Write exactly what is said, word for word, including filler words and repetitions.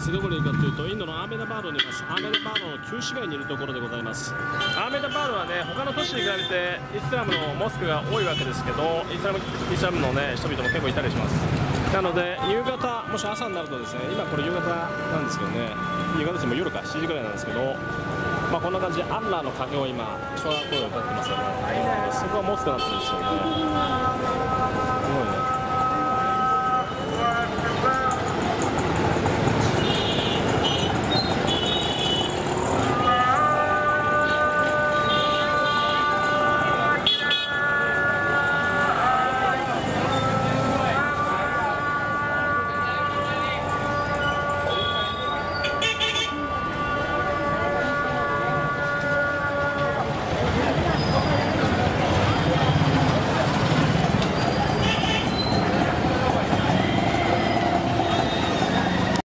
ですどこにいるかというとインドのアーメダバードにいます。アーメダバードの旧市街にいるところでございます。アーメダバードはね、他の都市に比べてイスラムのモスクが多いわけですけど、イスラム、イスラムの、ね、人々も結構いたりします。なので夕方、もし朝になるとですね、今これ夕方なんですけどね、夕方ですも夜かしちじぐらいなんですけど、まあ、こんな感じでアッラーの影を今小学校で歌ってますよね。そこはモスクなんですよね。